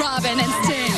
Robin and Sting.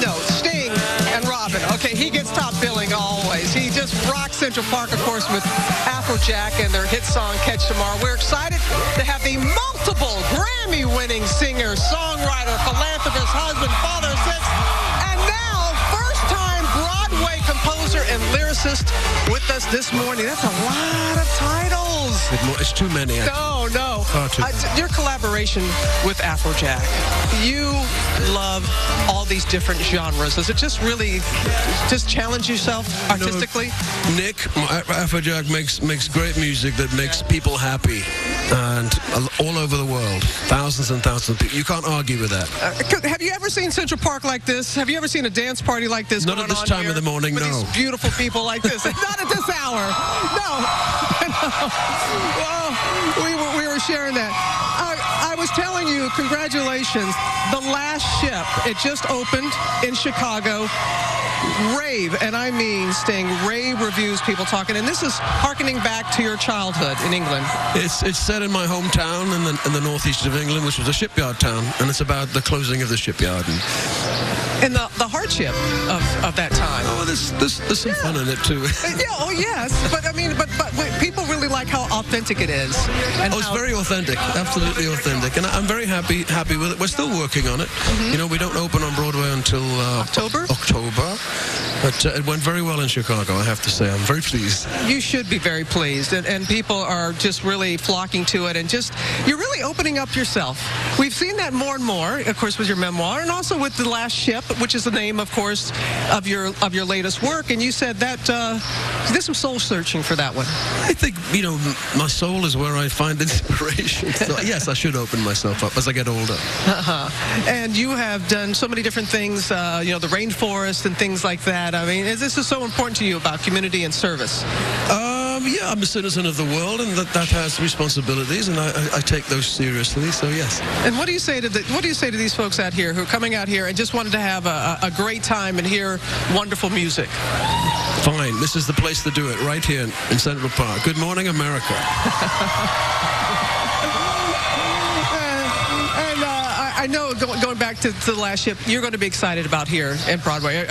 No, Sting and Robin. Okay, he gets top billing always. He just rocks Central Park, of course, with Afrojack and their hit song, Catch Tomorrow. We're excited to have the multiple Grammy-winning singer, songwriter, philanthropist, husband, father, six, and now first-time Broadway composer and lyricist with us this morning. That's a lot of titles. It's too many. No. Your collaboration with Afrojack. You love all these different genres. Does it just really just challenge yourself artistically? You know, Nick, Afrojack makes great music that makes people happy, and all over the world, thousands and thousands of people. You can't argue with that. Have you ever seen Central Park like this? Have you ever seen a dance party like this? Not at this time of the morning, no. These beautiful people like this. Not at this hour. No. Well, we were sharing that. I was telling you, congratulations. The Last Ship, it just opened in Chicago. Rave, and I mean Sting, rave reviews, people talking, and this is harkening back to your childhood in England. It's set in my hometown in the northeast of England, which was a shipyard town, and it's about the closing of the shipyard. And the hardship of that time. Oh, there's some fun in it, too. Yeah, oh, yes, but I mean, but people really like how authentic it is. And it's very authentic, absolutely authentic, and I'm very happy with it. We're still working on it. Mm-hmm. You know, we don't open on Broadway until October. But it went very well in Chicago, I have to say. I'm very pleased. You should be very pleased, and people are just really flocking to it, and just, you're really opening up yourself. We've seen that more and more, of course, with your memoir, and also with The Last Ship, which is the name, of course, of your latest work, and you said that there's some soul searching for that one. I think, you know, my soul is where I find inspiration. So, yes, I should open myself up as I get older. And you have done so many different things, you know, the rainforest and things like that. I mean, this is so important to you about community and service. Yeah, I'm a citizen of the world, and that has responsibilities, and I take those seriously. So yes. And what do you say to these folks out here who are coming out here and just wanted to have a great time and hear wonderful music? Fine. This is the place to do it, right here in Central Park. Good Morning America. I know, going back to The Last Ship, you're going to be excited about here at Broadway.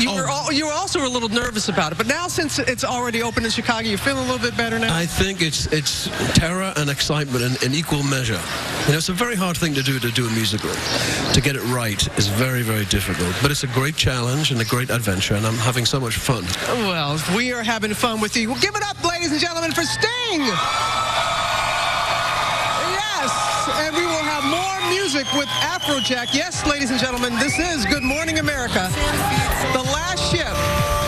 You were also a little nervous about it, but now since it's already open in Chicago, you feel a little bit better now? I think it's terror and excitement in equal measure. You know, it's a very hard thing to do a musical. To get it right is very, very difficult, but it's a great challenge and a great adventure, and I'm having so much fun. Well, we are having fun with you. Well, give it up, ladies and gentlemen, for Sting! And we will have more music with Afrojack. Yes, ladies and gentlemen, this is Good Morning America. The Last Ship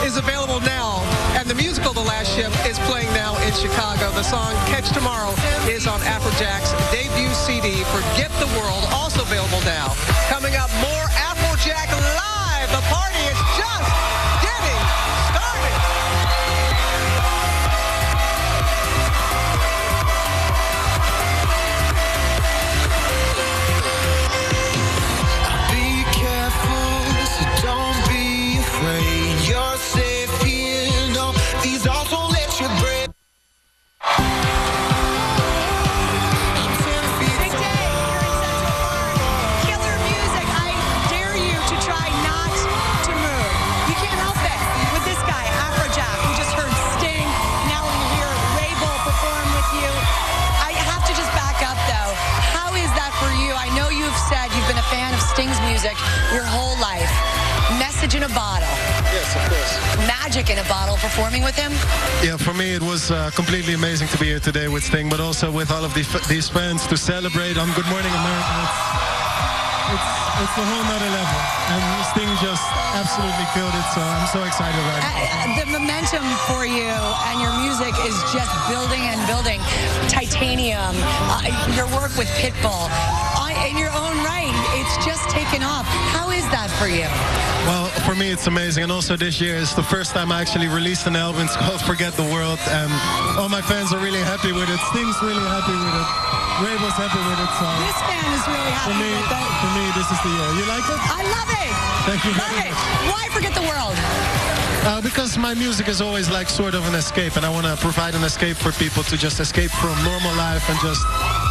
is available now, and the musical The Last Ship is playing now in Chicago. The song Catch Tomorrow is on Afrojack's debut CD, Forget the World, also available now. Coming up, more Afrojack live. The party is just... your whole life. Message in a bottle. Yes, of course. Magic in a bottle, performing with him. Yeah, for me it was completely amazing to be here today with Sting, but also with all of these fans to celebrate on Good Morning America. It's a whole nother level, and Sting just absolutely killed it, so I'm so excited about it. The momentum for you and your music is just building and building. Titanium, your work with Pitbull, in your own right, it's just taken off. How is that for you? Well, for me, it's amazing. And also this year is the first time I actually released an album. It's called Forget the World. And all my fans are really happy with it. Sting's really happy with it. Wrabel's happy with it. So this fan is really happy with it. For me, this is the year. You like it? I love it. Thank you very much. Why Forget the World? Because my music is always like sort of an escape, and I want to provide an escape for people to just escape from normal life and just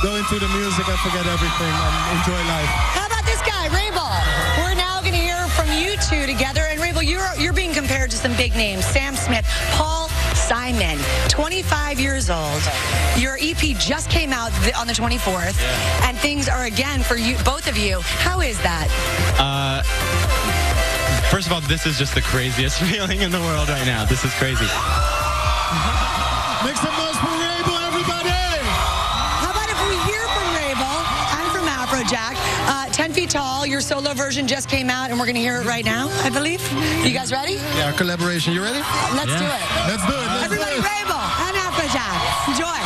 go into the music and forget everything and enjoy life. How about this guy, Wrabel? some big names. Sam Smith, Paul Simon, 25 years old. Your EP just came out on the 24th, and things are again for you, both of you. How is that? First of all, this is just the craziest feeling in the world right now. This is crazy. Make some noise for Wrabel, everybody! How about if we hear from Wrabel and from Afrojack? 10 Feet Tall, your solo version just came out, and we're going to hear it right now, I believe. You guys ready? Yeah, our collaboration. You ready? Let's do it. Let's do it. Everybody, Wrabel and Afrojack. Enjoy.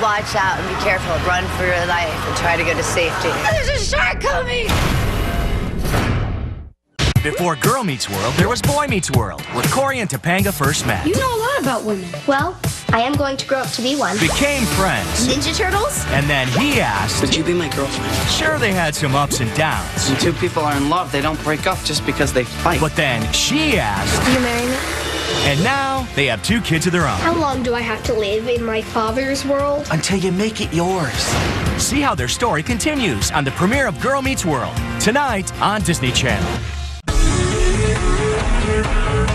Watch out and be careful. Run for your life and try to go to safety. Oh, there's a shark coming! Before Girl Meets World, there was Boy Meets World, where Cory and Topanga first met. You know a lot about women. Well, I am going to grow up to be one. Became friends. Ninja Turtles. And then he asked, would you be my girlfriend? Sure, they had some ups and downs. When two people are in love, they don't break up just because they fight. But then she asked, will you marry me? And now they have two kids of their own. How long do I have to live in my father's world? Until you make it yours. See how their story continues on the premiere of Girl Meets World, tonight on Disney Channel. Matt Lauer.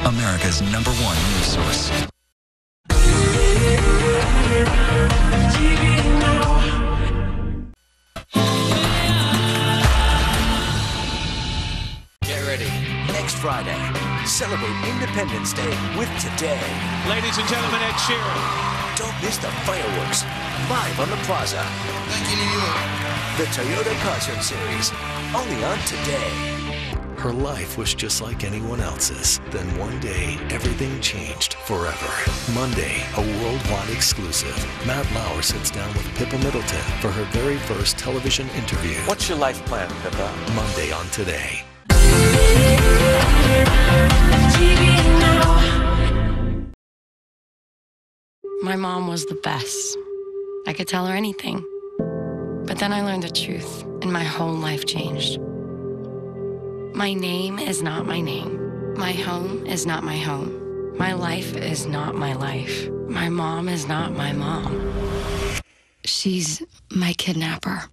News, America's #1 news source. Friday. Celebrate Independence Day with Today. Ladies and gentlemen, Ed Sheeran. Don't miss the fireworks live on the plaza. Thank you, New York. The Toyota Concert Series, only on Today. Her life was just like anyone else's. Then one day, everything changed forever. Monday, a worldwide exclusive. Matt Lauer sits down with Pippa Middleton for her very first television interview. What's your life plan, Pippa? Monday on Today. My mom was the best. I could tell her anything. But then I learned the truth, and my whole life changed. My name is not my name. My home is not my home. My life is not my life. My mom is not my mom. She's my kidnapper.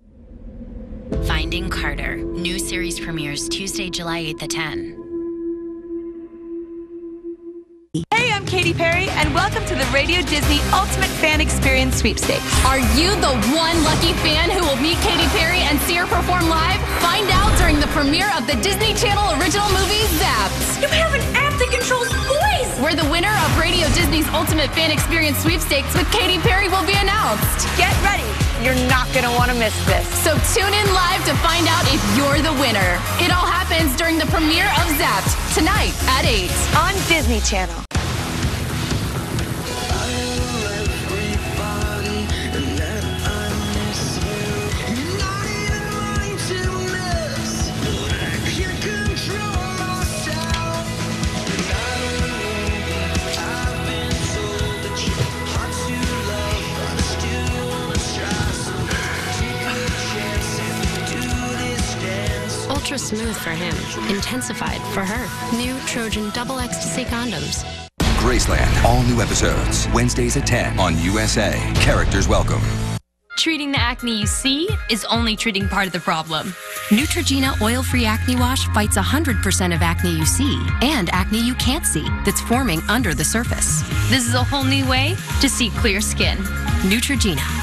Finding Carter. New series premieres Tuesday, July 8th at 10. Hey, I'm Katy Perry, and welcome to the Radio Disney Ultimate Fan Experience Sweepstakes. Are you the one lucky fan who will meet Katy Perry and see her perform live? Find out during the premiere of the Disney Channel original movie, Zapped. You have an app that controls voice! Where the winner of Radio Disney's Ultimate Fan Experience Sweepstakes with Katy Perry will be announced. Get ready. You're not going to want to miss this. So tune in live to find out if you're the winner. It all happens during the premiere of Zapped, tonight at 8 on Disney Channel. Smooth for him, intensified for her. New Trojan double ecstasy condoms. Graceland, all new episodes, Wednesdays at 10 on USA. Characters welcome. Treating the acne you see is only treating part of the problem. Neutrogena oil-free acne wash fights 100% of acne you see and acne you can't see that's forming under the surface. This is a whole new way to see clear skin. Neutrogena.